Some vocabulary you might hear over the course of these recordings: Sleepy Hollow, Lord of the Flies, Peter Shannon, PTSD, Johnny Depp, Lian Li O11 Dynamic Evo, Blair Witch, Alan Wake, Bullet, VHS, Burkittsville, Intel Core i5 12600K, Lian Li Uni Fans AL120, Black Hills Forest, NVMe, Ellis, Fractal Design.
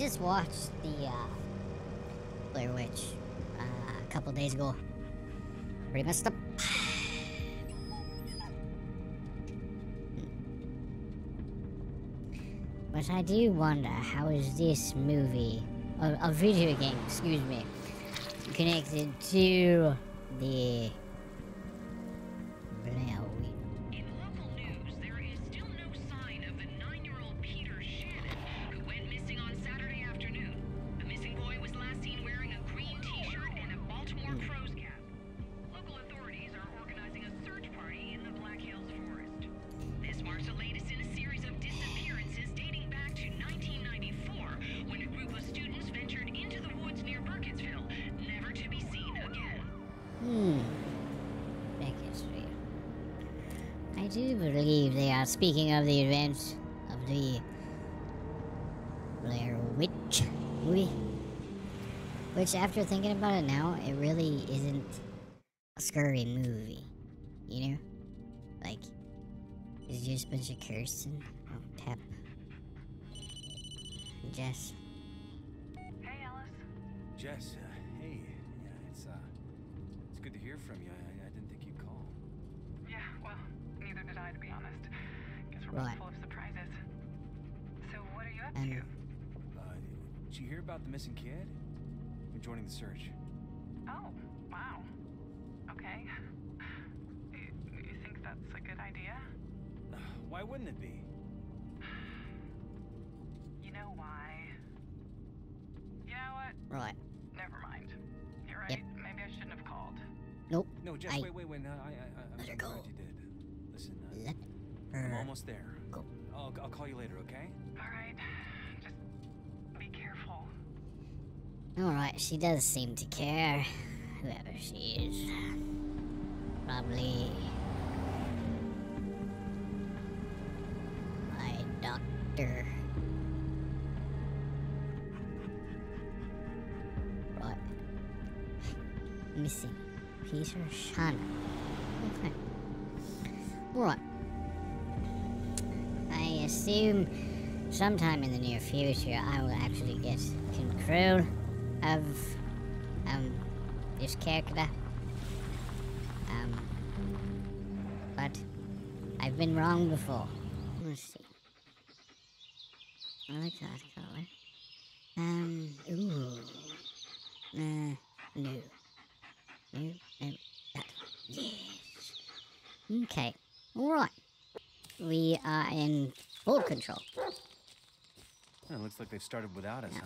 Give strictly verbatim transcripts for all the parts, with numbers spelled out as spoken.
just watched the uh, Blair Witch uh, a couple days ago. Pretty messed up. But I do wonder, how is this movie, a, a video game, excuse me, connected to the Blair Witch? In local news, there is still no sign of the nine-year-old Peter Shannon, who went missing on Saturday afternoon. The missing boy was last seen wearing a green t-shirt and a Baltimore Crow's cap. Local authorities are organizing a search party in the Black Hills Forest. This marks the latest in a series of disappearances dating back to nineteen ninety-four, when a group of students ventured into the woods near Burkittsville, never to be seen again. Hmm. Burkittsville. I do believe they are speaking of the events of the Blair Witch movie. Which, after thinking about it now, it really isn't a scary movie. You know? Like, it's just a bunch of cursing. Oh, Pep. Jess. Hey, Ellis. Jess, uh, hey. Yeah, it's, uh, it's good to hear from you. I, I didn't think you'd call. Yeah, well, neither did I, to be honest. Guess we're both Right. full of surprises. So what are you up And- to? Uh, did you hear about the missing kid? I'm joining the search. Oh, wow. Okay. You, you think that's a good idea? Why wouldn't it be? You know why? You know what? Right. Never mind. You're right. Yep. Maybe I shouldn't have called. Nope. No, just I... wait, wait, wait. No, I, I, I'm so glad you did. Listen, uh, Let I'm almost there. Go. I'll, I'll call you later, okay? All right. Just be careful. All right. She does seem to care. Whoever she is, probably. Doctor. Right. Missing Peter Shannon. Okay. Alright. I assume sometime in the near future I will actually get control of um this character. Um but I've been wrong before. Let's see. I like that color. Um, ooh. Uh, no. No, no, that. Yes. Okay. Alright. We are in full control. Well, it looks like they've started without us, no.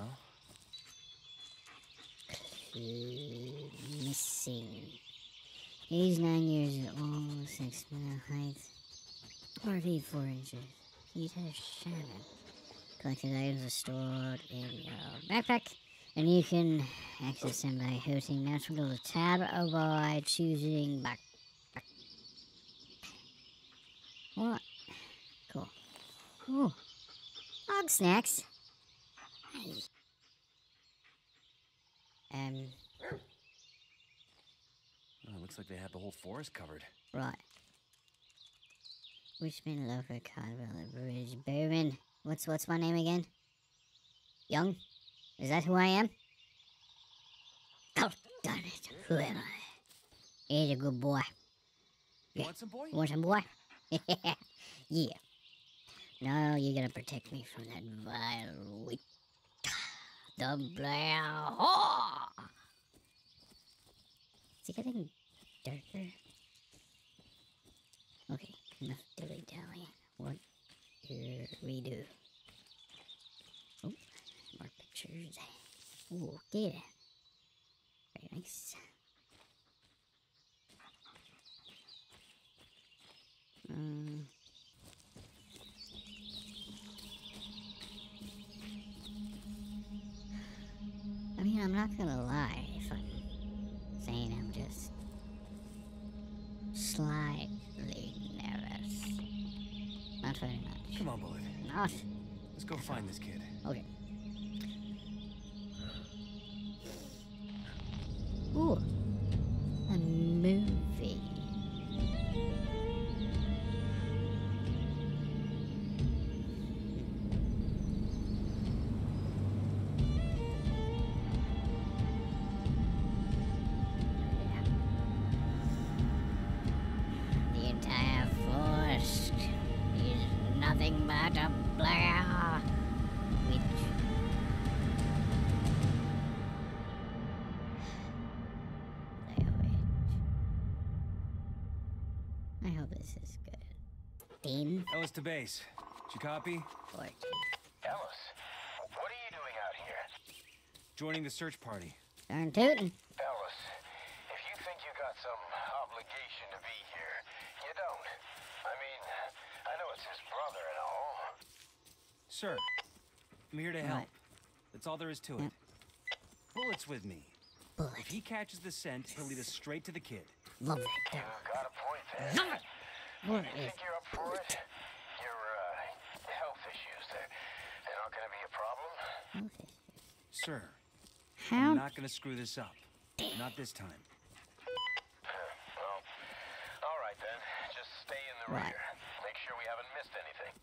huh? Missing. He's nine years old, six foot height, four feet four inches. Peter Shannon. Collected items are stored in your backpack, and you can access them by holding natural to tab or by choosing back. back. What? Cool. Ooh. Dog snacks. Nice. Um. Well, it looks like they have the whole forest covered. Right. Richmond, Lover, Cardinal, Bridge, Bowman. What's, what's my name again? Young? Is that who I am? Oh, darn it. Who am I? He's a good boy. You yeah. want some boy? You want some boy? Yeah. No, you're gonna protect me from that vile witch. The Blair. Oh! Is it getting darker? Okay, enough dilly-dally. What? Here we do. Oh, more pictures. Ooh, okay. Very nice. Um, I mean, I'm not gonna lie if I'm saying I'm just slightly nervous. Not very much. Come on, Bullet. Not. Let's go find this kid. Okay. Ooh. A movie. the Blair Witch. Blair Witch. I hope this is good. Dean? Ellis to base. Did you copy? Ellis, what are you doing out here? Joining the search party. Darn tootin'. Ellis, if you think you got some obligation to be here, you don't. I mean, I know it's his brother and all. Sir, I'm here to help. Right. That's all there is to it. Yep. Bullet's with me. Bullet. If he catches the scent, he'll lead us straight to the kid. Love it. You got a point there. Love it. Bullet. You think you're up for it? Your uh, health issues, they're, they're not going to be a problem? Okay. Sir. How? I'm not gonna screw this up. Not this time. Well, all right then. Just stay in the right. rear. Make sure we haven't missed anything.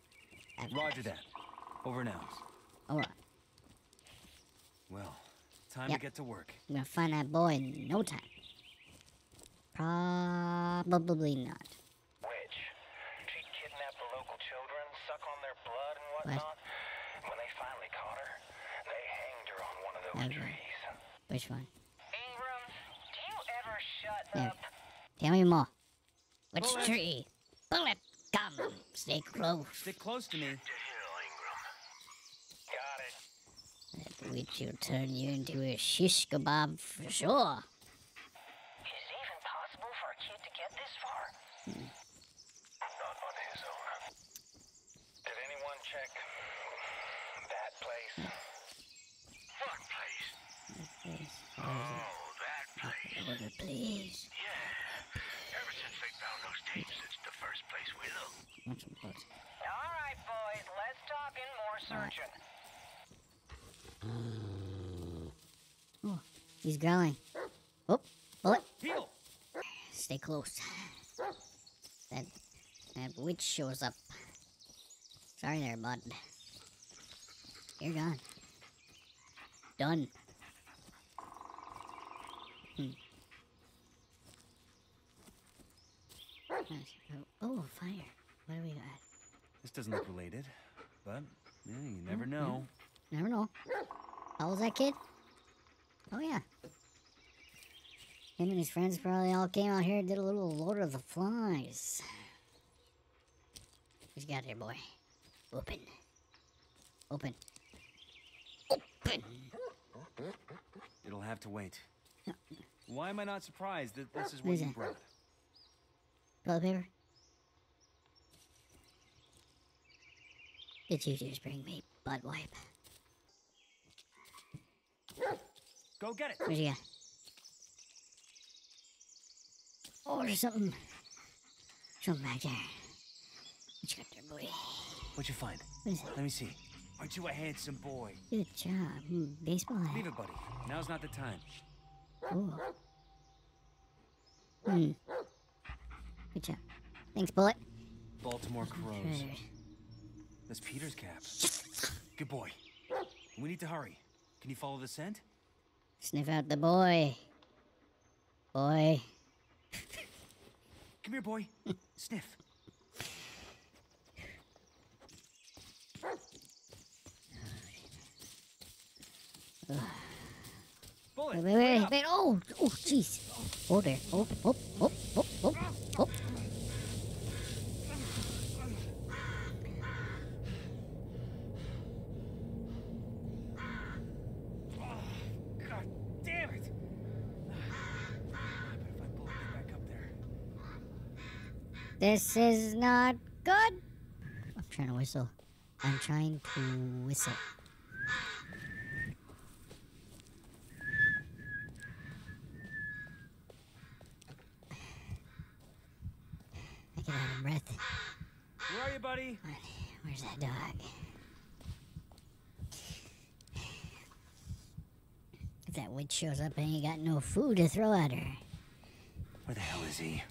Roger that. Over now. All right. Well, time yep. to get to work. I'm gonna find that boy in no time. Probably not. Witch, she kidnapped the local children, suck on their blood and whatnot. What? When they finally caught her, they hanged her on one of those okay. trees. Which one? Ingram, do you ever shut there. up? Tell me more. Which Bullet. tree? Bullet, come. Stay close. Stay close to me. Got it. That witch will turn you into a shish kebab for sure. Is it even possible for a kid to get this far? Hmm. Not on his own. Did anyone check that place? Hmm. Oh, that place. Oh, please. Yeah. Ever since they found those tapes, it's the first place we look. All right, boys. Let's talk in more searching. Right. Oh, he's growling. Oh, Bullet. Heel. Stay close. That, that witch shows up. Sorry there, bud. You're gone. Done. Oh, fire. What do we got? This doesn't look related, but yeah, you never know. Yeah. Never know. How old's that kid? Oh, yeah. Him and his friends probably all came out here and did a little Lord of the Flies. What you got here, boy? Open. Open. Open. It'll have to wait. Why am I not surprised that this is what you brought? Toilet paper? Did you just bring me butt wipe? Go get it! Where'd you go? Oh, there's something. Something back there. What you got there, boy? What'd you find? What is it? Let me see. Aren't you a handsome boy? Good job. Baseball hat. Leave it, buddy. Now's not the time. Ooh. Hmm. Good job. Thanks, Bullet. Baltimore Crows. That's Peter's cap. Good boy. We need to hurry. Can you follow the scent? Sniff out the boy. Boy. Come here, boy. Sniff. Ugh. Wait, wait, wait, wait, oh, oh, jeez. Oh, there, oh, oh, oh, oh, oh, oh. God damn it. I better find Bullet back up there. This is not good. I'm trying to whistle. I'm trying to whistle. Breath. Where are you, buddy? Where's that dog? If that witch shows up and ain't got no food to throw at her. Where the hell is he?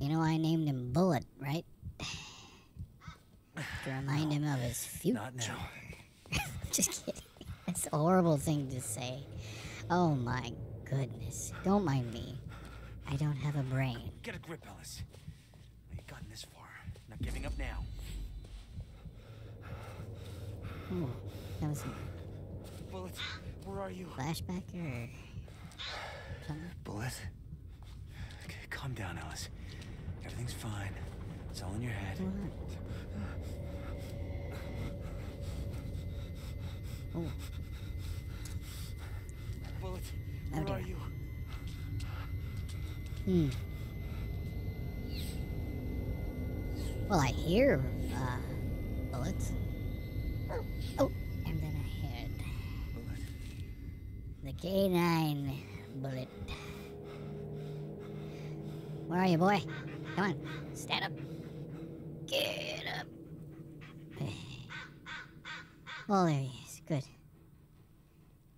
You know I named him Bullet, right? To remind no, him of his future. Not now. Just kidding. That's a horrible thing to say. Oh my goodness. Don't mind me. I don't have a brain. Get a grip, Ellis. I've gotten this far. Not giving up now. Oh, that was weird. Bullet, where are you? Flashback or something? Bullet? Okay, calm down, Ellis. Everything's fine. It's all in your head. What? Oh. Bullet, where oh are you? Hmm. Well, I hear, uh, bullets. Oh, and then I heard bullet. The K nine bullet. Where are you, boy? Come on, stand up. Get up. Oh, there he is. Good.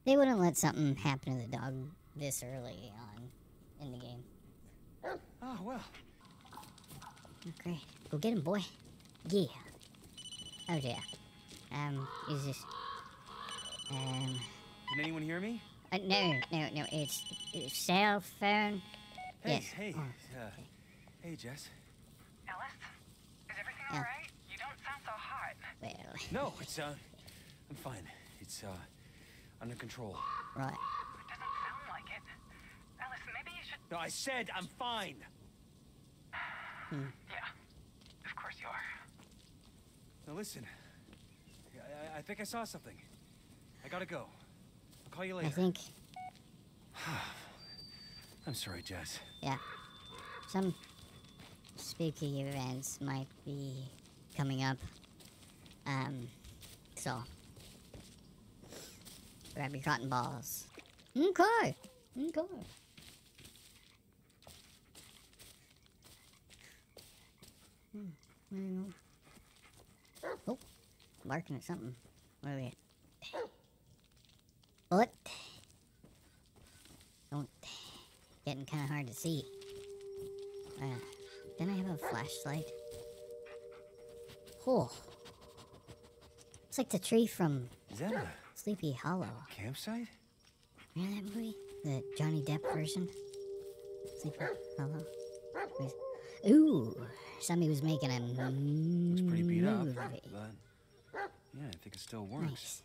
They wouldn't let something happen to the dog this early on in the game. Oh, well. Okay, go get him, boy. Yeah. Oh, dear. Um, is this... Um... Can anyone hear me? Uh, no, no, no, it's... it's cell phone. Hey, yes. hey, oh, uh, okay. hey, Jess. Ellis, is everything oh. all right? You don't sound so hot. Well... No, it's, uh... I'm fine. It's, uh... under control. Right. It doesn't sound like it. Ellis, maybe you should... No, I said I'm fine! Hmm. Yeah, of course you are. Now listen... I, I think I saw something. I gotta go. I'll call you later. I think. I'm sorry, Jess. Yeah. Some spooky events might be coming up. Um, so. Grab your cotton balls. Okay. Okay. Oh. Barking at something. Where are we at? Bullet. Don't. Getting kind of hard to see. Uh, didn't I have a flashlight? Oh. It's like the tree from Is that a Sleepy Hollow. Campsite? Remember that movie? The Johnny Depp version? Sleepy Hollow? With... Ooh. Somebody was making a movie. It's pretty beat up, but... Yeah, I think it still works. Nice.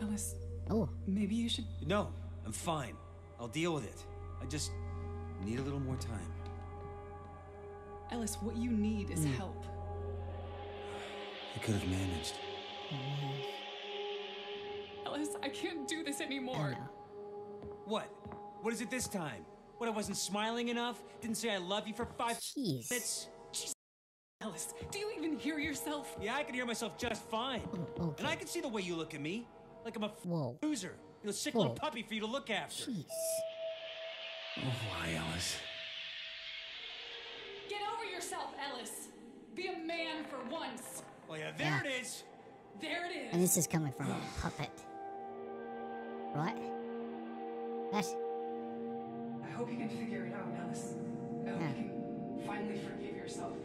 Ellis. Oh. Maybe you should. No, I'm fine. I'll deal with it. I just need a little more time. Ellis, what you need is mm. help. I could have managed. Ellis, I can't do this anymore. What? What is it this time? What, I wasn't smiling enough? Didn't say I love you for five Jeez. minutes? Jeez. Ellis, do you even hear yourself? Yeah, I can hear myself just fine. Oh, okay. And I can see the way you look at me. Like I'm a Whoa. loser. You're a sick Whoa. little puppy for you to look after. Jeez. Oh, why, Ellis? Get over yourself, Ellis. Be a man for once. Oh, yeah, there yeah. it is. There it is. And this is coming from a puppet. Right? That's... I hope you can figure it out, Ellis. I hope yeah. you can finally forgive yourself.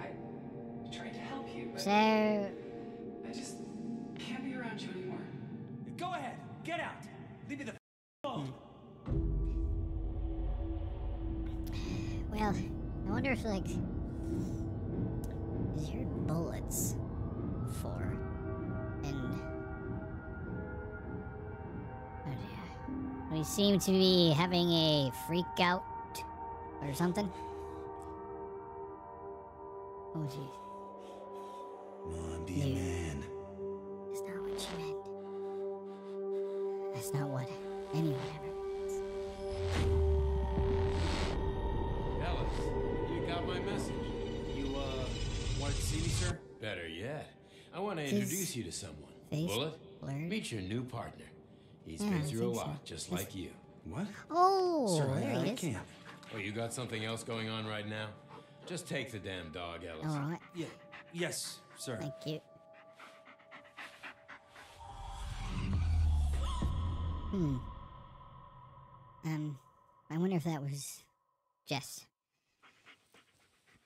I tried to help you, but... So... I just can't be around you anymore. Go ahead. Get out. Leave me the f*** alone. Well, I wonder if, like... Is your bullets... for and oh dear. We seem to be having a freak out or something. Oh jeez. Mom, be a man. That's not what she meant. That's not what anyone ever means. Ellis, you got my message. You uh wanted to see me, sir? Better yet. I want to introduce you to someone. Bullet, meet your new partner. He's yeah, been through a lot, so. just like you. What? Oh, Sorry, there he I is. Can't. Oh, you got something else going on right now? Just take the damn dog, Ellis. All right. Yeah. Yes, sir. Thank you. Hmm. Um, I wonder if that was Jess.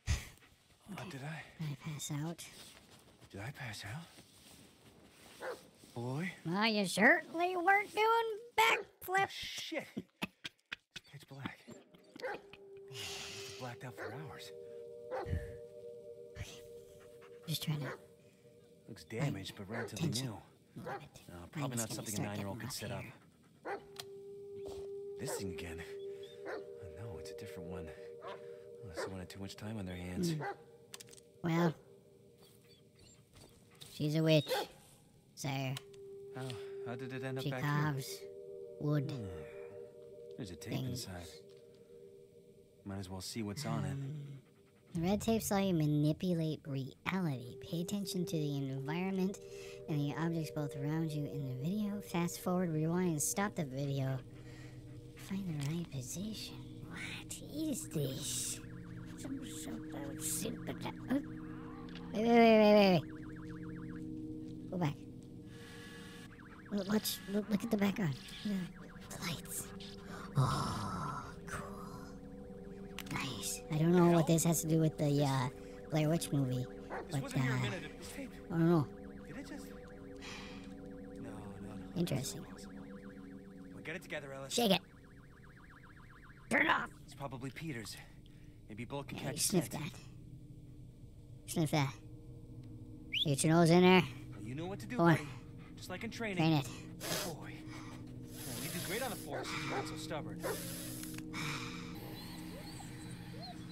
okay. Oh, did I? Did I pass out? Did I pass out? boy. Well, you certainly weren't doing backflips. Oh, shit. It's pitch black. Oh, I blacked out for hours. Okay. Just trying to... Looks damaged, but relatively new. No, probably not something a nine-year-old could set up. This thing again. Oh, no, it's a different one. Unless someone had too much time on their hands. Mm. Well... she's a witch. So... How, how did it end up back here? She carves wood. Hmm. There's a tape things. inside. Might as well see what's um, on it. The red tapes allow you to manipulate reality. Pay attention to the environment and the objects both around you in the video. Fast forward, rewind, and stop the video. Find the right position. What is this? Some so super... Oh. Wait, wait, wait, wait, wait. Go back. Look, watch, look, look at the background. The lights. Oh, cool. Nice. I don't know what this has to do with the uh, Blair Witch movie, but uh, I don't know. Interesting. We'll get it together, Ellis. Shake it. Turn it off. It's probably Peter's. Maybe Bullet can yeah, catch it. Sniff that. Sniff that. Get your nose in there. You know what to do, buddy. Just like in training. Train it. Oh, boy. Well, you do great on the force if you're not so stubborn.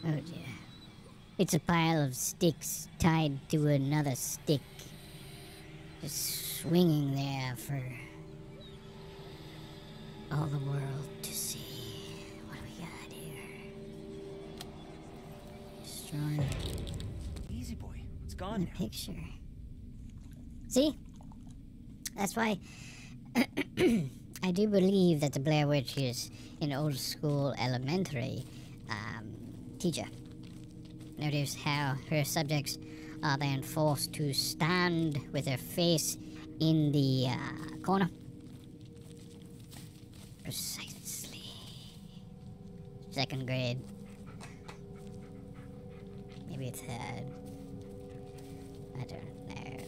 Oh, dear. It's a pile of sticks tied to another stick. Just swinging there for all the world to see. What do we got here? Strong. Easy, boy. It's gone. The picture. See? That's why I do believe that the Blair Witch is an old school elementary um, teacher. Notice how her subjects are then forced to stand with their face in the uh, corner. Precisely. Second grade. Maybe third. I don't know.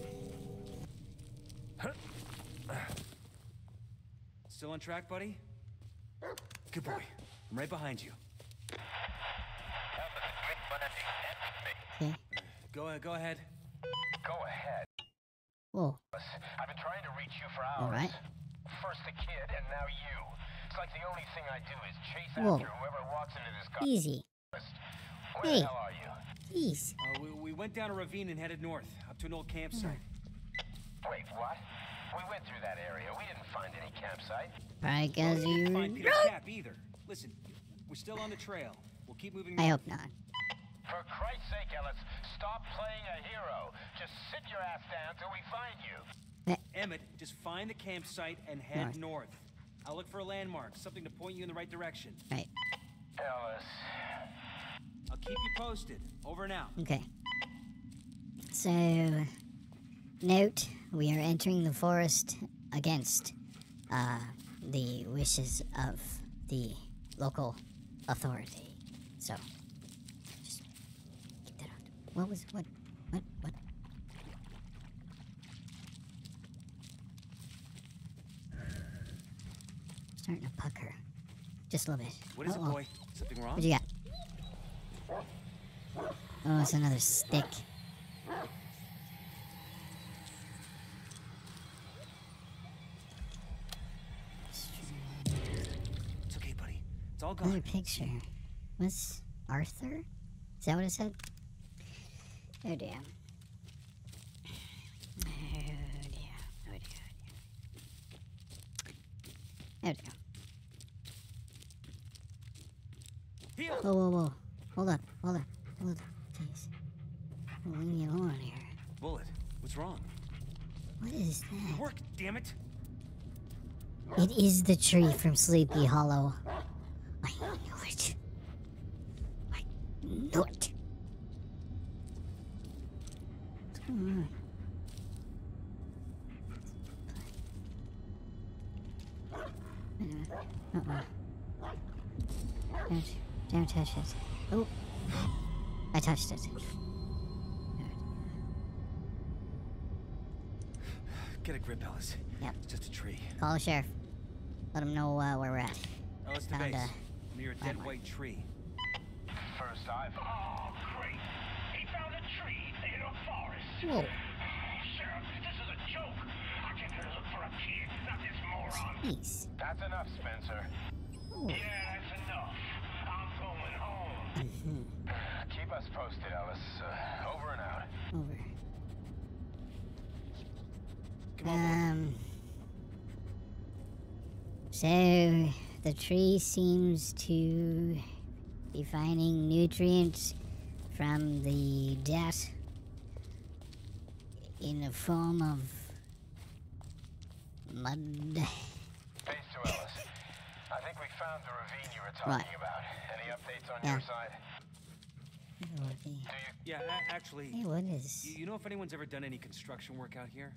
Still on track, buddy? Good boy. I'm right behind you. Okay. Go ahead. Go ahead. Go ahead. Whoa. I've been trying to reach you for hours. All right. First the kid, and now you. It's like the only thing I do is chase Whoa. after whoever walks into this car. Easy. Where hey. the hell are you? Jeez. Uh, we, we went down a ravine and headed north, up to an old campsite. Mm. Wait, what? We went through that area. We didn't find any campsite. Probably because you didn't find Peter's cap either. Listen, we're still on the trail. We'll keep moving. I hope not. For Christ's sake, Ellis, stop playing a hero. Just sit your ass down till we find you. Emmett, just find the campsite and head north. north. I'll look for a landmark, something to point you in the right direction. Right. Ellis. I'll keep you posted. Over and out. Okay. So... note, we are entering the forest against uh, the wishes of the local authority. So, just get that out. What was, what, what, what? Starting to pucker. Just a little bit. What is oh, it, boy? Something wrong? What you got? Oh, it's another stick. Another picture. What's Arthur? Is that what it said? Oh dear. Oh dear. Oh dear. Oh dear. Oh dear. Whoa, whoa, whoa. Hold up. Hold up. Hold up. Please. Leave me alone here. Bullet, what's wrong? What is that? Work, damn it. It is the tree from Sleepy Hollow. I knew it. I knew it. What's going on? Uh-oh. Don't, don't touch it. Oh. I touched it. Get a grip, Ellis. Yep. It's just a tree. Call the sheriff. Let him know uh, where we're at. Ellis, the base. Near a dead white tree. First dive. Oh, great. He found a tree in a forest. Whoa. Sheriff, this is a joke. I came here to look for a kid, not this moron. Jeez. That's enough, Spencer. Ooh. Yeah, that's enough. I'm going home. Keep us posted, Ellis. Uh, over and out. Over. Come on. Um. So, the tree seems to be finding nutrients from the dirt in the form of mud. Base to Ellis. I think we found the ravine you were talking right. about. Any updates on yeah. your side? Do you yeah, actually, hey, what is... you know if anyone's ever done any construction work out here?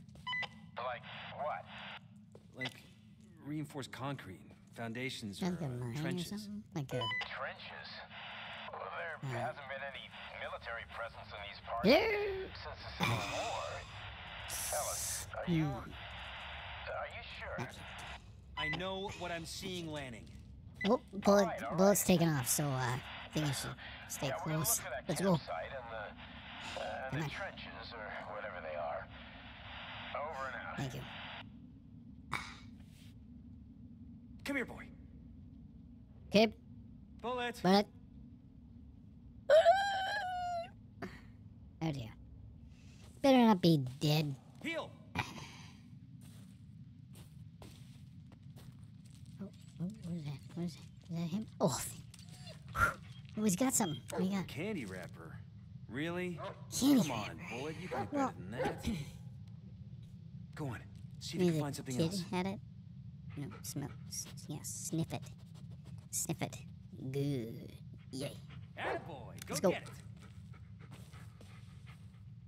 Like what? Like reinforced concrete, foundations, or, uh, trenches. Or something? Like a... Trenches? Well, there uh. hasn't been any military presence in these parts yeah. since the Civil War. Ellis, are you... Are you sure? I know what I'm seeing landing. Oh, bullet, all right, all right. Bullet's taken off, so, uh... I think I should stay yeah, close. Let's go. The, uh, the trenches or whatever they are. Over and out. Thank you. Come here, boy. Okay. Bullet. Bullet. Oh dear. Better not be dead. Heal. oh, oh, what is that? What is that? Is that him? Oh. Oh, he's got something. What do you got? Candy wrapper. Really? Candy Come wrapper. on, Bullet. You got well, better than that. Go on. See if you can find something kid else. Had it? No, smell. Yeah, sniff it. Sniff it. Good. Yay. Attaboy. Go, Let's go get it.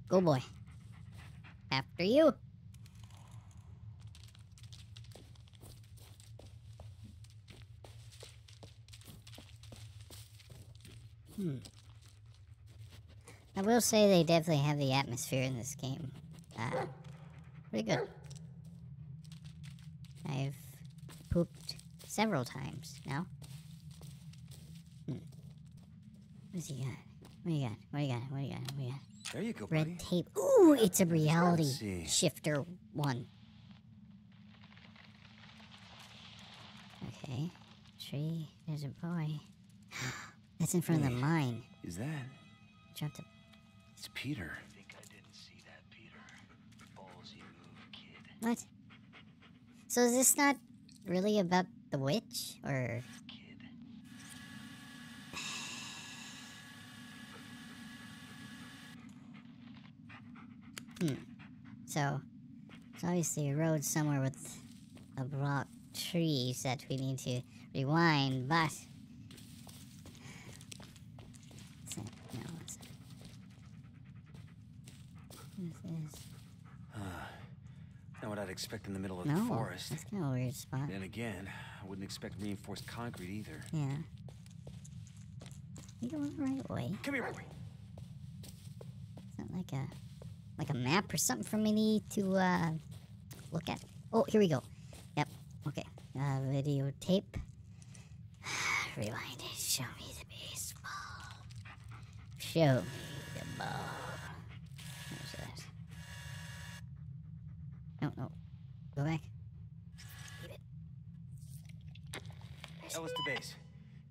Go, boy. After you. Hmm. I will say they definitely have the atmosphere in this game. Uh, pretty good. I've pooped several times now. Hmm. What's he got? What do you got? What do you got? What do you got? What do you got? There you go, Red buddy. tape. Ooh, it's a reality shifter one. Okay. Tree. There's a boy. That's in front Wait, of the mine. Is that? Jumped up. It's Peter. I think I didn't see that, Peter. Ballsy move, kid. What? So is this not really about the witch, or? Kid. hmm. So, it's obviously a road somewhere with a block trees that we need to rewind, but. Uh, not what I'd expect in the middle of no, the forest. That's kind of a weird spot. Then again, I wouldn't expect reinforced concrete either. Yeah. You going the right way? Come here, boy. Is that like a like a map or something for me to uh, look at? Oh, here we go. Yep. Okay. Uh, videotape. Rewind it. Show me the baseball. Show me the ball. No, no. Go back. Leave it. Ellis to base.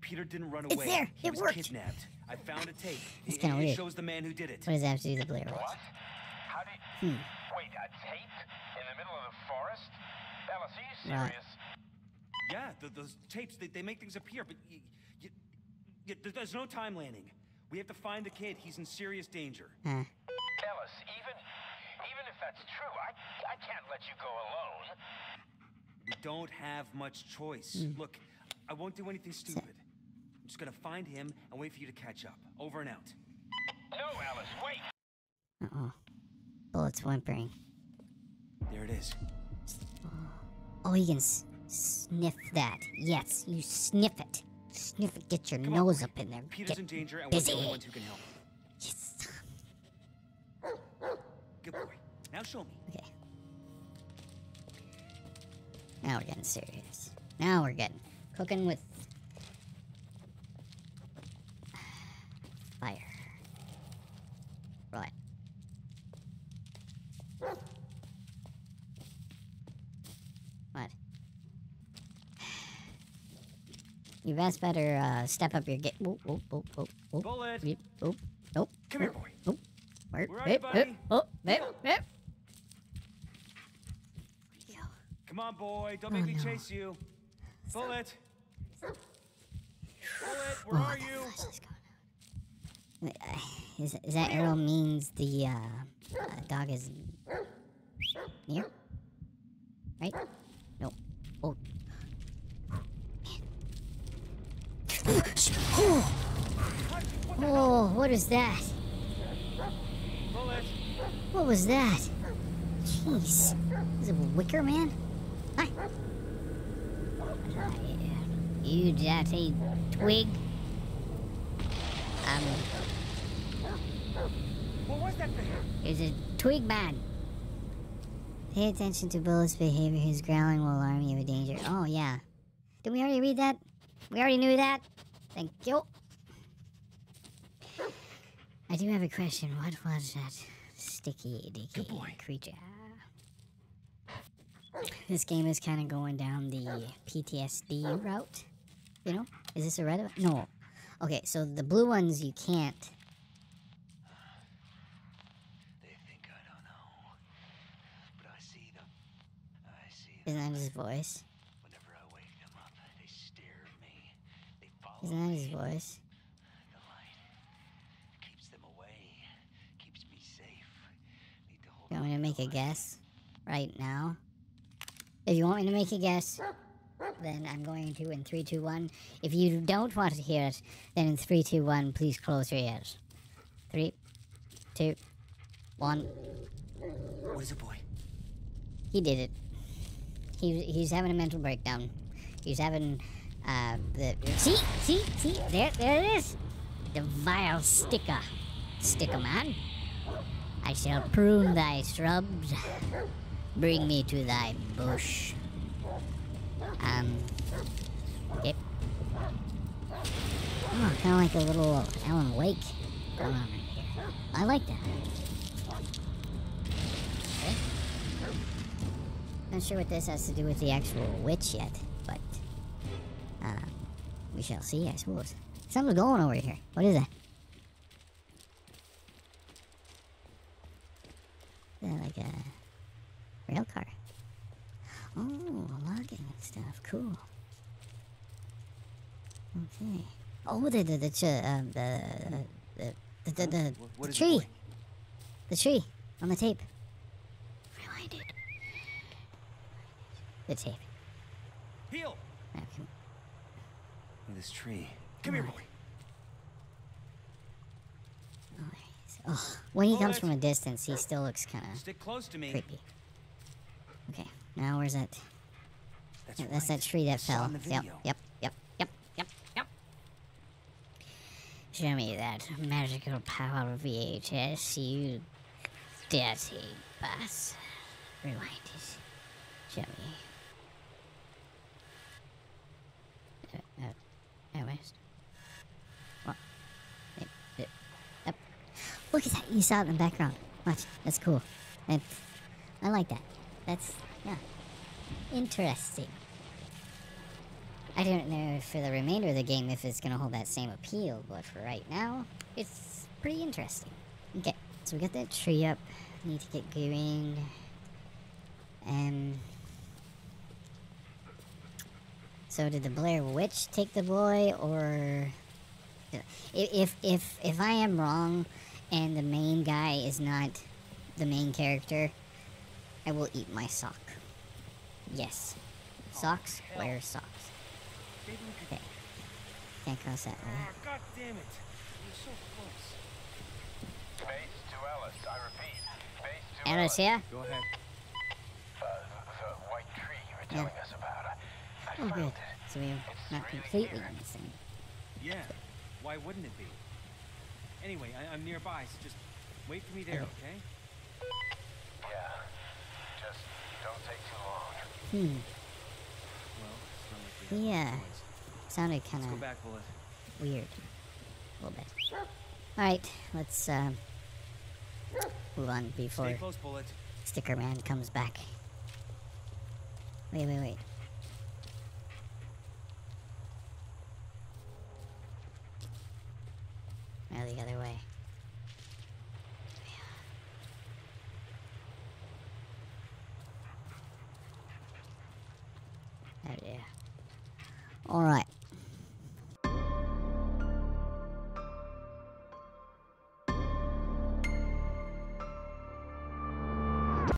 Peter didn't run away. It's there. It worked. He was kidnapped. I found a tape. It's kind of weird. It shows the man who did it. What does that have to do with the Blair Witch? What? How did... Hmm. Wait, a tape? In the middle of the forest? Ellis, are you serious? Right. Yeah, the, those tapes, they, they make things appear, but you, you, you, there's no time landing. We have to find the kid. He's in serious danger. Huh. Ellis, even... Even if that's true, I, I can't let you go alone. We don't have much choice. Mm. Look, I won't do anything stupid. I'm just gonna find him and wait for you to catch up. Over and out. No, Alice, wait! Uh-oh. Bullet's whimpering. There it is. Oh, you can s sniff that. Yes, you sniff it. Sniff it, get your Come nose on. up in there. Peter's get in danger and we're the only ones who can help. Yes. Good boy. Now show me. Okay. Now we're getting serious. Now we're getting cooking with fire. Right. What? You best better uh, step up your game. Oh, oh, oh, oh, oh. Bullet. Oh, oh. Come here, boy. Oh. Where are you, buddy? Oh, there, there. Come on, boy. Don't oh, make me no. chase you. Bullet. Bullet, where oh, are you? Uh, is, is that arrow means the uh, uh, dog is near? Right? No. Oh. Man. Oh. Oh, what is that? Bullet. What was that? Jeez. Is it a wicker man? Hi. You dirty twig. Um. What was that thing? It's a twig man. Pay attention to Bullet's behavior. His growling will alarm you of danger. Oh, yeah. Did we already read that? We already knew that? Thank you. I do have a question. What was that sticky, dicky creature? This game is kind of going down the P T S D route, you know? Is this a red one? No. Okay, so the blue ones you can't. They think I don't know, but I see them. I see them. Isn't that his voice? Whenever I wake them up, they stare at me. They follow me. Isn't that his voice? The light keeps them away, keeps me safe. You want me to make a guess right now? If you want me to make a guess, then I'm going to in three, two, one. If you don't want to hear it, then in three, two, one, please close your ears. three, two, one. What is it, boy? He did it. He, he's having a mental breakdown. He's having, uh, the... See? See? See? There, there it is! The vile sticker. Sticker man. I shall prune thy shrubs. Bring me to thy bush. Um. Yep. Oh, kind of like a little Alan Wake going on right here. I like that. Okay. Not sure what this has to do with the actual witch yet, but uh, we shall see, I suppose. Something's going over here. What is that? Is that like a rail car? Oh, logging and stuff. Cool. Okay. Oh, the the the the the the, the, the, the tree. The tree on the tape. Rewind it. The tape. Heel. Okay. This tree. Come here, boy. Oh, when he comes from a distance, he still looks kind of stick close to me. Creepy. Okay, now where's that? That's, yeah, that's right. That tree that fell. Yep, yep, yep, yep, yep, yep. Show me that magical power of V H S, you dirty bastard. Rewind it. Show me. Uh, uh, anyways. What? Yep, yep, yep. Look at that, you saw it in the background. Watch, that's cool. I, I like that. That's, yeah, interesting. I don't know for the remainder of the game if it's going to hold that same appeal, but for right now, it's pretty interesting. Okay, so we got that tree up. Need to get green. Um, so did the Blair Witch take the boy, or... If, if, if I am wrong, and the main guy is not the main character... I will eat my sock. Yes. Socks? Oh, wear socks. Okay. Can't cross that way. Oh, God damn it. You're so close. Base to Ellis, I repeat. Base to Ellis. Ellis here? Go ahead. Uh, the, the white tree you were telling yeah. us about. I, I oh, good. It. So we're it's not really completely missing. Yeah. Why wouldn't it be? Anyway, I, I'm nearby, so just wait for me there, okay? okay? Yeah. Don't take too long. Hmm. Yeah. Sounded kind of weird. A little bit. Alright, let's uh, move on before close, Sticker Man comes back. Wait, wait, wait. Now the other way. Yeah. Oh, yeah. Alright.